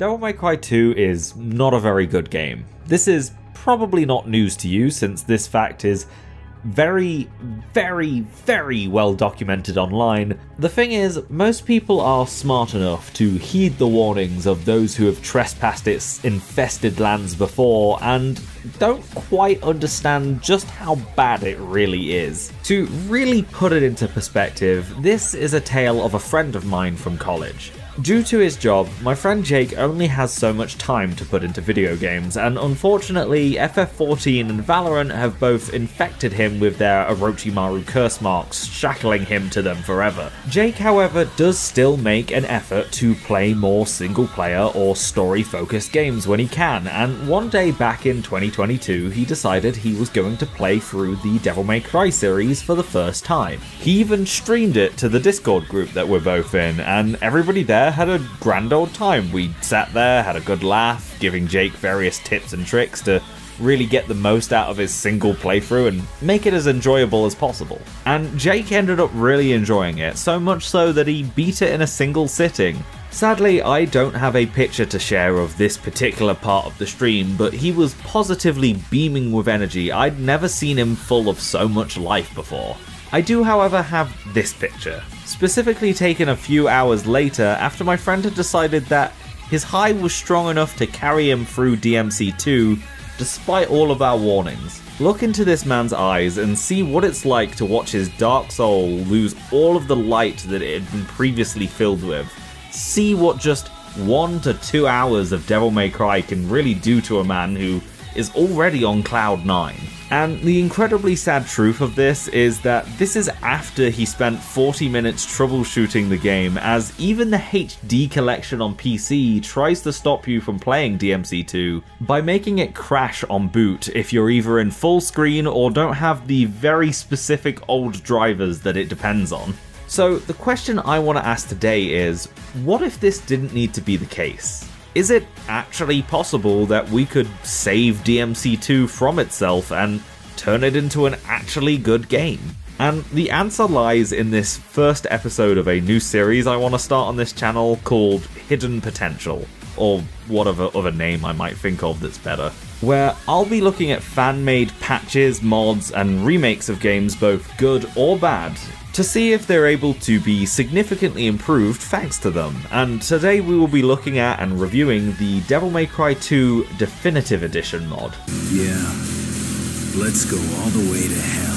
Devil May Cry 2 is not a very good game. This is probably not news to you, since this fact is very well documented online. The thing is, most people are smart enough to heed the warnings of those who have trespassed its infested lands before and don't quite understand just how bad it really is. To really put it into perspective, this is a tale of a friend of mine from college. Due to his job, my friend Jake only has so much time to put into video games, and unfortunately FF14 and Valorant have both infected him with their Orochimaru curse marks, shackling him to them forever. Jake, however, does still make an effort to play more single-player or story-focused games when he can, and one day back in 2022 he decided he was going to play through the Devil May Cry series for the first time. He even streamed it to the Discord group that we're both in, and everybody there had a grand old time. We sat there, had a good laugh, giving Jake various tips and tricks to really get the most out of his single playthrough and make it as enjoyable as possible. And Jake ended up really enjoying it, so much so that he beat it in a single sitting. Sadly, I don't have a picture to share of this particular part of the stream, but he was positively beaming with energy. I'd never seen him full of so much life before. I do, however, have this picture, specifically taken a few hours later after my friend had decided that his high was strong enough to carry him through DMC2 despite all of our warnings. Look into this man's eyes and see what it's like to watch his dark soul lose all of the light that it had been previously filled with. See what just 1 to 2 hours of Devil May Cry can really do to a man who is already on cloud 9. And the incredibly sad truth of this is that this is after he spent 40 minutes troubleshooting the game, as even the HD collection on PC tries to stop you from playing DMC2 by making it crash on boot if you're either in full screen or don't have the very specific old drivers that it depends on. So the question I want to ask today is, what if this didn't need to be the case? Is it actually possible that we could save DMC2 from itself and turn it into an actually good game? And the answer lies in this first episode of a new series I want to start on this channel called Hidden Potential, or whatever other name I might think of that's better, where I'll be looking at fan-made patches, mods, and remakes of games both good or bad, to see if they're able to be significantly improved thanks to them. And today we will be looking at and reviewing the Devil May Cry 2 Definitive Edition mod. Yeah, let's go all the way to hell.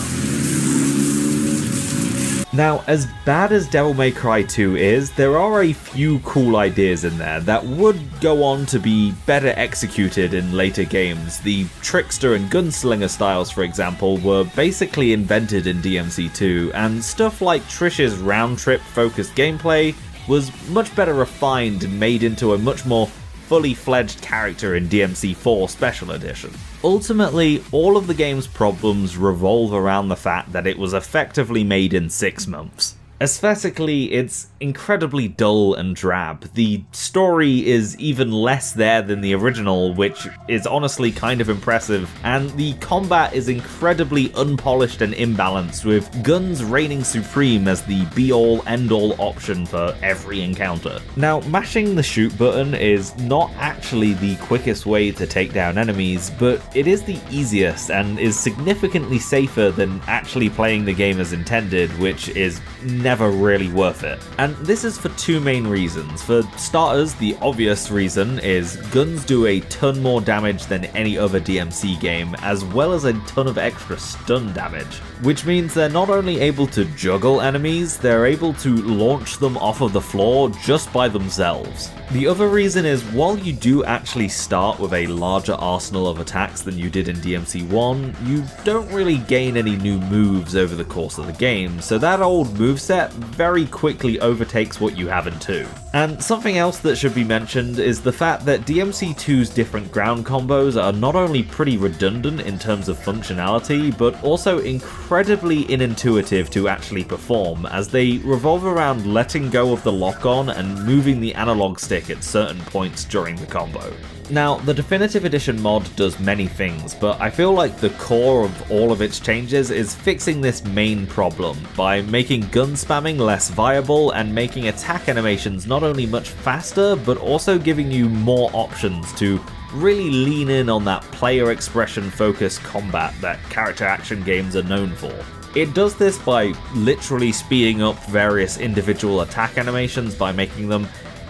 Now, as bad as Devil May Cry 2 is, there are a few cool ideas in there that would go on to be better executed in later games. The trickster and gunslinger styles, for example, were basically invented in DMC2, and stuff like Trish's round-trip focused gameplay was much better refined and made into a much more fully fledged character in DMC4 Special Edition. Ultimately, all of the game's problems revolve around the fact that it was effectively made in 6 months. Aesthetically, it's incredibly dull and drab. The story is even less there than the original, which is honestly kind of impressive, and the combat is incredibly unpolished and imbalanced, with guns reigning supreme as the be-all, end-all option for every encounter. Now, mashing the shoot button is not actually the quickest way to take down enemies, but it is the easiest and is significantly safer than actually playing the game as intended, which is never really worth it. And this is for two main reasons. For starters, the obvious reason is guns do a ton more damage than any other DMC game, as well as a ton of extra stun damage, which means they're not only able to juggle enemies, they're able to launch them off of the floor just by themselves. The other reason is, while you do actually start with a larger arsenal of attacks than you did in DMC1, you don't really gain any new moves over the course of the game, so that old moveset very quickly overtakes what you have in 2. And something else that should be mentioned is the fact that DMC2's different ground combos are not only pretty redundant in terms of functionality, but also incredibly unintuitive to actually perform, as they revolve around letting go of the lock-on and moving the analog stick at certain points during the combo. Now, the Definitive Edition mod does many things, but I feel like the core of all of its changes is fixing this main problem by making gun spamming less viable and making attack animations not not only much faster, but also giving you more options to really lean in on that player expression-focused combat that character action games are known for. It does this by literally speeding up various individual attack animations by making them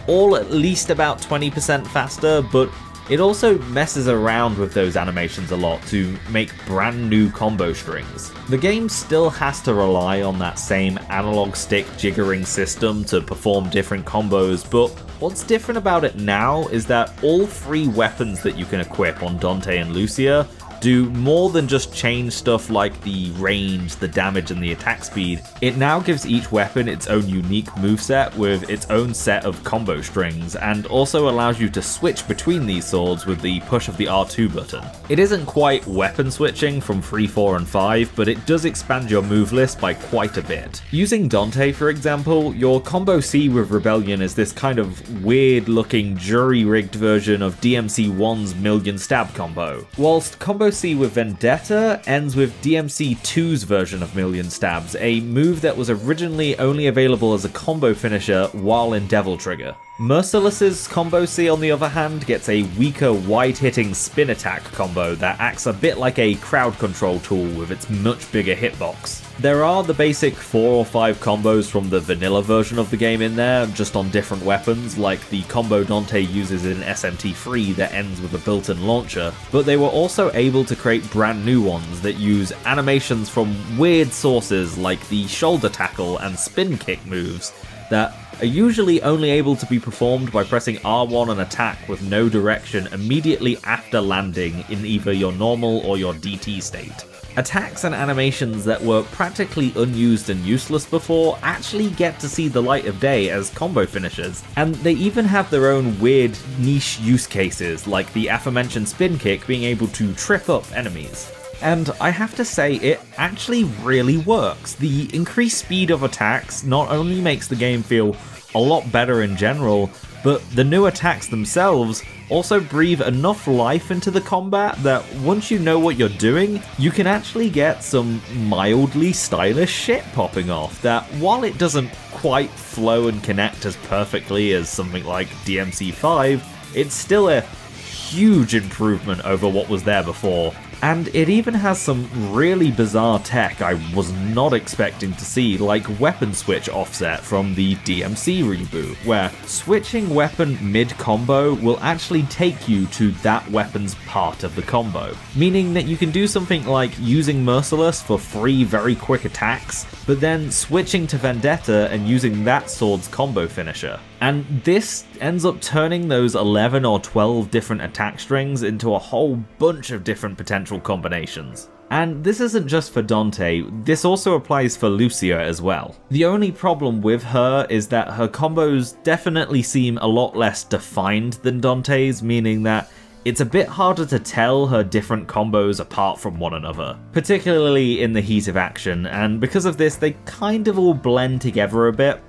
all at least about 20% faster, but it also messes around with those animations a lot to make brand new combo strings. The game still has to rely on that same analog stick jiggering system to perform different combos, but what's different about it now is that all three weapons that you can equip on Dante and Lucia do more than just change stuff like the range, the damage, and the attack speed. It now gives each weapon its own unique moveset with its own set of combo strings, and also allows you to switch between these swords with the push of the R2 button. It isn't quite weapon switching from 3, 4, and 5, but it does expand your move list by quite a bit. Using Dante, for example, your combo C with Rebellion is this kind of weird-looking, jury-rigged version of DMC1's Million Stab combo, whilst combo C with Vendetta ends with DMC2's version of Million Stabs, a move that was originally only available as a combo finisher while in Devil Trigger. Merciless's combo C, on the other hand, gets a weaker wide-hitting spin attack combo that acts a bit like a crowd control tool with its much bigger hitbox. There are the basic 4 or 5 combos from the vanilla version of the game in there, just on different weapons, like the combo Dante uses in SMT3 that ends with a built-in launcher, but they were also able to create brand new ones that use animations from weird sources like the shoulder tackle and spin kick moves that are usually only able to be performed by pressing R1 and attack with no direction immediately after landing in either your normal or your DT state. Attacks and animations that were practically unused and useless before actually get to see the light of day as combo finishers, and they even have their own weird niche use cases, like the aforementioned spin kick being able to trip up enemies. And I have to say, it actually really works. The increased speed of attacks not only makes the game feel a lot better in general, but the new attacks themselves also breathe enough life into the combat that once you know what you're doing, you can actually get some mildly stylish shit popping off that, while it doesn't quite flow and connect as perfectly as something like DMC5, it's still a huge improvement over what was there before. And it even has some really bizarre tech I was not expecting to see, like weapon switch offset from the DMC reboot, where switching weapon mid-combo will actually take you to that weapon's part of the combo, meaning that you can do something like using Merciless for 3 very quick attacks, but then switching to Vendetta and using that sword's combo finisher. And this ends up turning those 11 or 12 different attack strings into a whole bunch of different potential combinations. And this isn't just for Dante, this also applies for Lucia as well. The only problem with her is that her combos definitely seem a lot less defined than Dante's, meaning that it's a bit harder to tell her different combos apart from one another, particularly in the heat of action, and because of this they kind of all blend together a bit.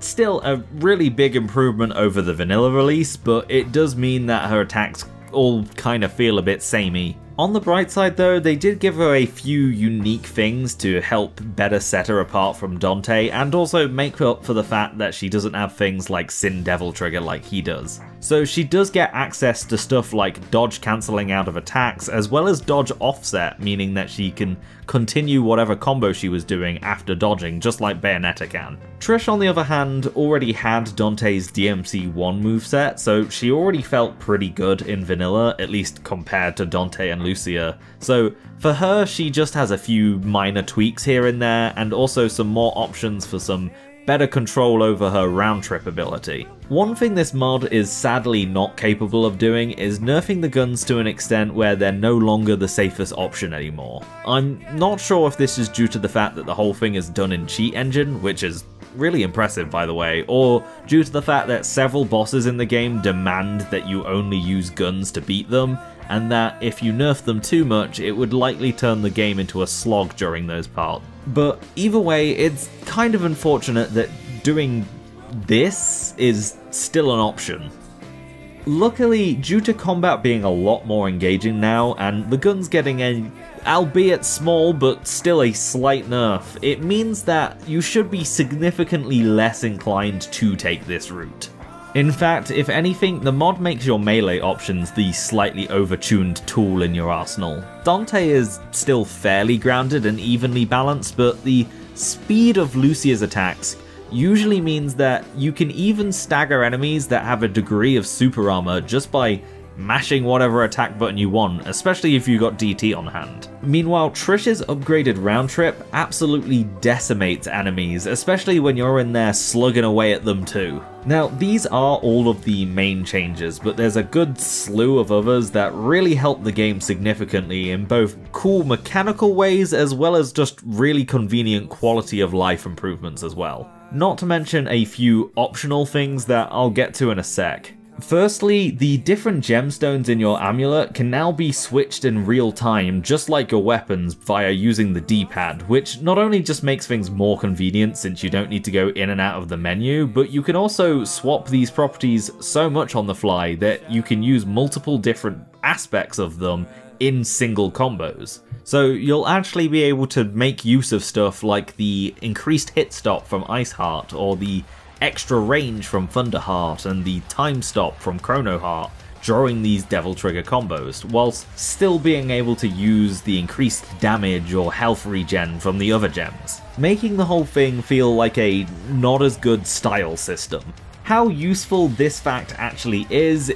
Still a really big improvement over the vanilla release, but it does mean that her attacks all kind of feel a bit samey. On the bright side though, they did give her a few unique things to help better set her apart from Dante, and also make up for the fact that she doesn't have things like Sin Devil Trigger like he does. So she does get access to stuff like dodge cancelling out of attacks, as well as dodge offset, meaning that she can continue whatever combo she was doing after dodging, just like Bayonetta can. Trish, on the other hand, already had Dante's DMC1 moveset, so she already felt pretty good in vanilla, at least compared to Dante and Lucia. So for her, she just has a few minor tweaks here and there, and also some more options for some better control over her round trip ability. One thing this mod is sadly not capable of doing is nerfing the guns to an extent where they're no longer the safest option anymore. I'm not sure if this is due to the fact that the whole thing is done in Cheat Engine, which is really impressive by the way, or due to the fact that several bosses in the game demand that you only use guns to beat them, and that if you nerf them too much it would likely turn the game into a slog during those parts. But either way, it's kind of unfortunate that doing this is still an option. Luckily, due to combat being a lot more engaging now, and the guns getting a, albeit small, but still a slight nerf, it means that you should be significantly less inclined to take this route. In fact, if anything, the mod makes your melee options the slightly overtuned tool in your arsenal. Dante is still fairly grounded and evenly balanced, but the speed of Lucia's attacks usually means that you can even stagger enemies that have a degree of super armor just by mashing whatever attack button you want, especially if you got DT on hand. Meanwhile, Trish's upgraded round trip absolutely decimates enemies, especially when you're in there slugging away at them too. Now, these are all of the main changes, but there's a good slew of others that really help the game significantly in both cool mechanical ways as well as just really convenient quality of life improvements as well. Not to mention a few optional things that I'll get to in a sec. Firstly, the different gemstones in your amulet can now be switched in real time, just like your weapons, via using the D-pad, which not only just makes things more convenient since you don't need to go in and out of the menu, but you can also swap these properties so much on the fly that you can use multiple different aspects of them in single combos. So you'll actually be able to make use of stuff like the increased hit stop from Ice Heart, or the extra range from Thunderheart, and the time stop from Chrono Heart during these Devil Trigger combos, whilst still being able to use the increased damage or health regen from the other gems, making the whole thing feel like a not as good style system. How useful this fact actually is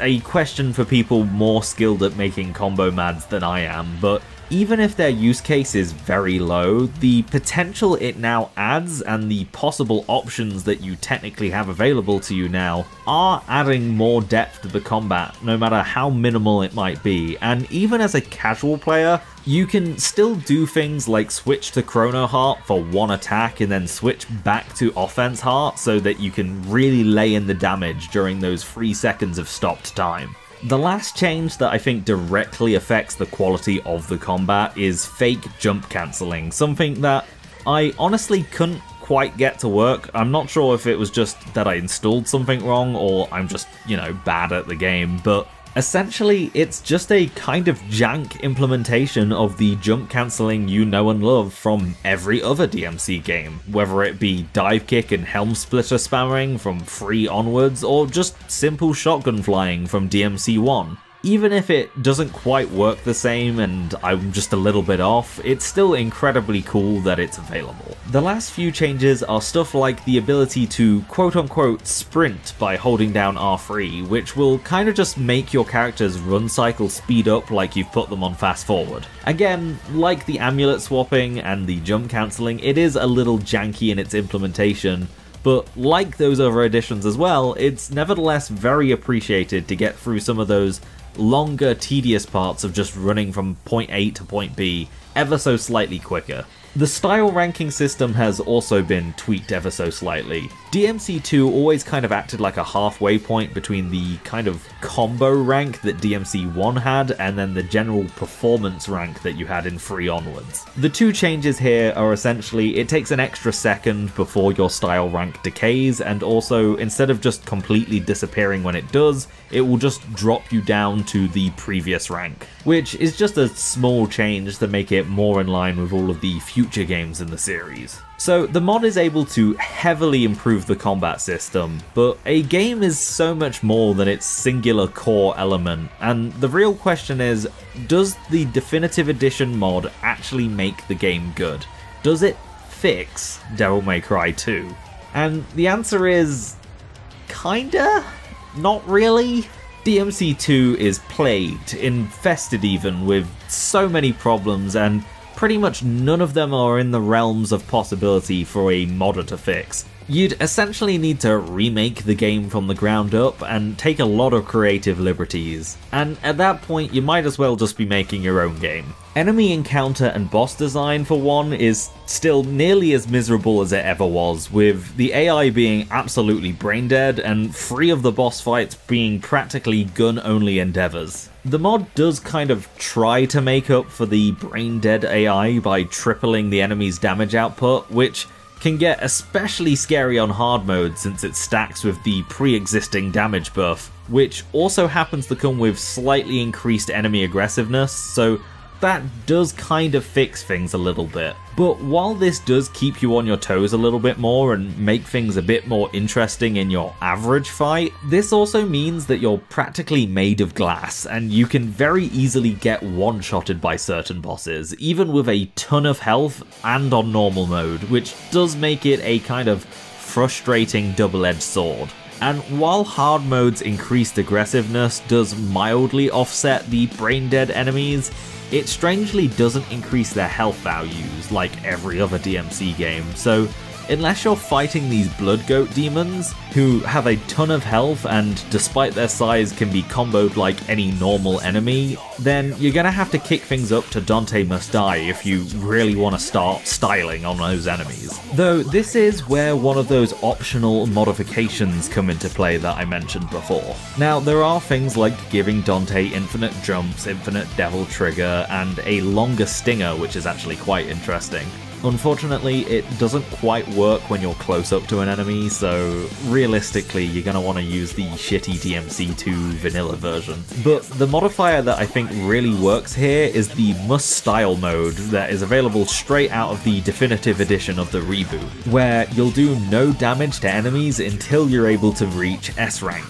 a question for people more skilled at making combo mads than I am, but even if their use case is very low, the potential it now adds and the possible options that you technically have available to you now are adding more depth to the combat, no matter how minimal it might be. And even as a casual player, you can still do things like switch to Chrono Heart for one attack and then switch back to Offense Heart so that you can really lay in the damage during those 3 seconds of stopped time. The last change that I think directly affects the quality of the combat is fake jump cancelling, something that I honestly couldn't quite get to work. I'm not sure if it was just that I installed something wrong or I'm just, you know, bad at the game, but essentially it's just a kind of jank implementation of the jump cancelling you know and love from every other DMC game, whether it be dive kick and helm splitter spamming from 3 onwards or just simple shotgun flying from DMC1. Even if it doesn't quite work the same and I'm just a little bit off, it's still incredibly cool that it's available. The last few changes are stuff like the ability to quote-unquote sprint by holding down R3, which will kind of just make your character's run cycle speed up like you've put them on fast forward. Again, like the amulet swapping and the jump cancelling, it is a little janky in its implementation, but like those other additions as well, it's nevertheless very appreciated to get through some of those longer, tedious parts of just running from point A to point B ever so slightly quicker. The style ranking system has also been tweaked ever so slightly. DMC2 always kind of acted like a halfway point between the kind of combo rank that DMC1 had and then the general performance rank that you had in 3 onwards. The two changes here are essentially it takes an extra second before your style rank decays, and also instead of just completely disappearing when it does, it will just drop you down to the previous rank, which is just a small change to make it more in line with all of the future games in the series. So the mod is able to heavily improve the combat system, but a game is so much more than its singular core element, and the real question is, does the Definitive Edition mod actually make the game good? Does it fix Devil May Cry 2? And the answer is kinda? Not really? DMC2 is plagued, infested even, with so many problems, and pretty much none of them are in the realms of possibility for a modder to fix. You'd essentially need to remake the game from the ground up and take a lot of creative liberties, and at that point you might as well just be making your own game. Enemy encounter and boss design, for one, is still nearly as miserable as it ever was, with the AI being absolutely brain dead and 3 of the boss fights being practically gun-only endeavors. The mod does kind of try to make up for the brain dead AI by tripling the enemy's damage output, which can get especially scary on hard mode since it stacks with the pre-existing damage buff, which also happens to come with slightly increased enemy aggressiveness, so that does kind of fix things a little bit. But while this does keep you on your toes a little bit more and make things a bit more interesting in your average fight, this also means that you're practically made of glass and you can very easily get one-shotted by certain bosses, even with a ton of health and on normal mode, which does make it a kind of frustrating double-edged sword. And while hard mode's increased aggressiveness does mildly offset the brain-dead enemies, it strangely doesn't increase their health values like every other DMC game, so unless you're fighting these blood goat demons, who have a ton of health and despite their size can be comboed like any normal enemy, then you're gonna have to kick things up to Dante Must Die if you really want to start styling on those enemies. Though this is where one of those optional modifications come into play that I mentioned before. Now there are things like giving Dante infinite jumps, infinite Devil Trigger, and a longer stinger, which is actually quite interesting. Unfortunately, it doesn't quite work when you're close up to an enemy, so realistically you're going to want to use the shitty DMC2 vanilla version. But the modifier that I think really works here is the Must Style mode that is available straight out of the Definitive Edition of the reboot, where you'll do no damage to enemies until you're able to reach S rank.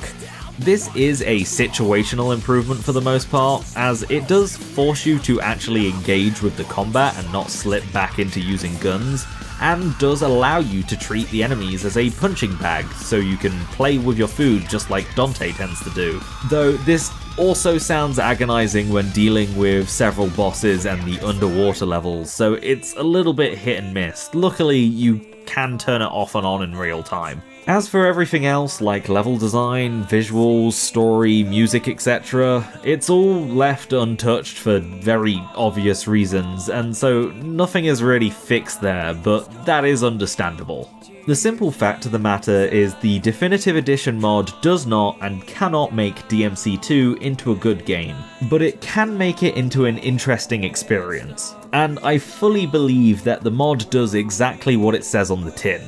This is a situational improvement for the most part, as it does force you to actually engage with the combat and not slip back into using guns, and does allow you to treat the enemies as a punching bag, so you can play with your food just like Dante tends to do. Though this also sounds agonizing when dealing with several bosses and the underwater levels, so it's a little bit hit and miss. Luckily, you can turn it off and on in real time. As for everything else, like level design, visuals, story, music, etc., it's all left untouched for very obvious reasons, and so nothing is really fixed there, but that is understandable. The simple fact of the matter is the Definitive Edition mod does not and cannot make DMC2 into a good game, but it can make it into an interesting experience, and I fully believe that the mod does exactly what it says on the tin.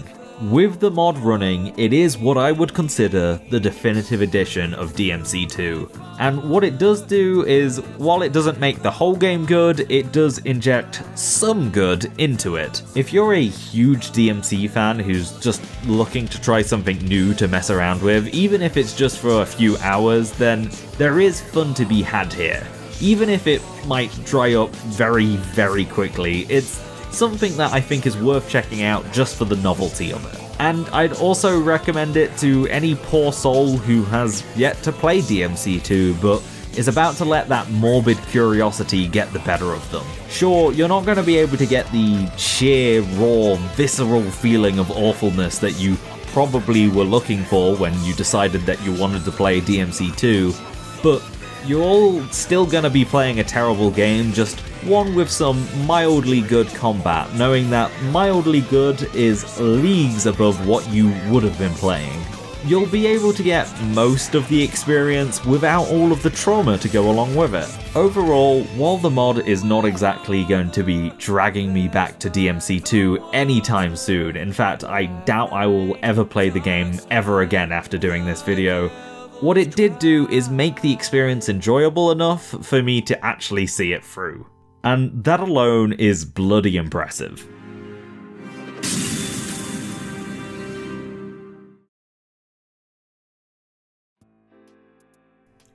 With the mod running, it is what I would consider the Definitive Edition of DMC2, and what it does do is, while it doesn't make the whole game good, it does inject some good into it. If you're a huge DMC fan who's just looking to try something new to mess around with, even if it's just for a few hours, then there is fun to be had here. Even if it might dry up very, very quickly, it's something that I think is worth checking out just for the novelty of it. And I'd also recommend it to any poor soul who has yet to play DMC2 but is about to let that morbid curiosity get the better of them. Sure, you're not going to be able to get the sheer, raw, visceral feeling of awfulness that you probably were looking for when you decided that you wanted to play DMC2, but you're all still going to be playing a terrible game, just one with some mildly good combat, knowing that mildly good is leagues above what you would have been playing. You'll be able to get most of the experience without all of the trauma to go along with it. Overall, while the mod is not exactly going to be dragging me back to DMC2 anytime soon, in fact, I doubt I will ever play the game ever again after doing this video, what it did do is make the experience enjoyable enough for me to actually see it through. And that alone is bloody impressive.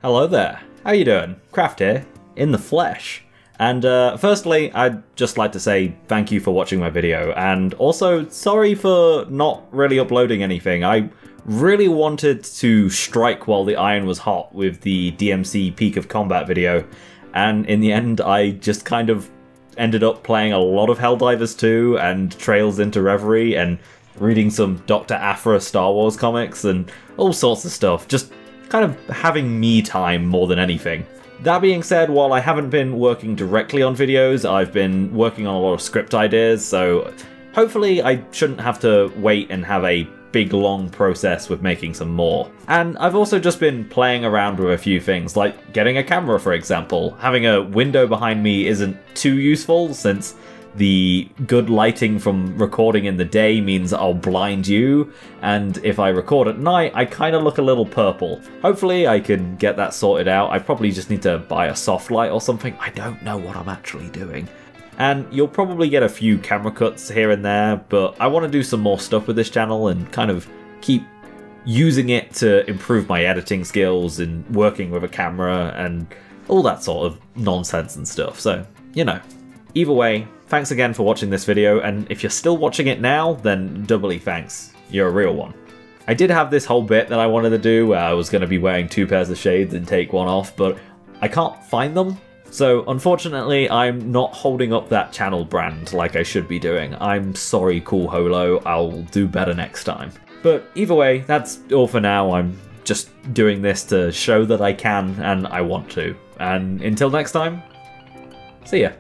Hello there, how you doing? Kraft here, in the flesh. And firstly, I'd just like to say thank you for watching my video, and also sorry for not really uploading anything. I really wanted to strike while the iron was hot with the DMC Peak of Combat video, and in the end I just kind of ended up playing a lot of Helldivers 2 and Trails into Reverie and reading some Dr. Aphra Star Wars comics and all sorts of stuff, just kind of having me time more than anything. That being said, while I haven't been working directly on videos, I've been working on a lot of script ideas, so hopefully I shouldn't have to wait and have a big long process with making some more. And I've also just been playing around with a few things, like getting a camera for example. Having a window behind me isn't too useful since The good lighting from recording in the day means I'll blind you, and if I record at night, I kind of look a little purple. Hopefully I can get that sorted out. I probably just need to buy a soft light or something. I don't know what I'm actually doing. And you'll probably get a few camera cuts here and there, but I want to do some more stuff with this channel and kind of keep using it to improve my editing skills and working with a camera and all that sort of nonsense and stuff. So, you know, either way, thanks again for watching this video, and if you're still watching it now, then doubly thanks. You're a real one. I did have this whole bit that I wanted to do where I was going to be wearing two pairs of shades and take one off, but I can't find them. So unfortunately, I'm not holding up that channel brand like I should be doing. I'm sorry, Cool Holo, I'll do better next time. But either way, that's all for now. I'm just doing this to show that I can and I want to. And until next time, see ya.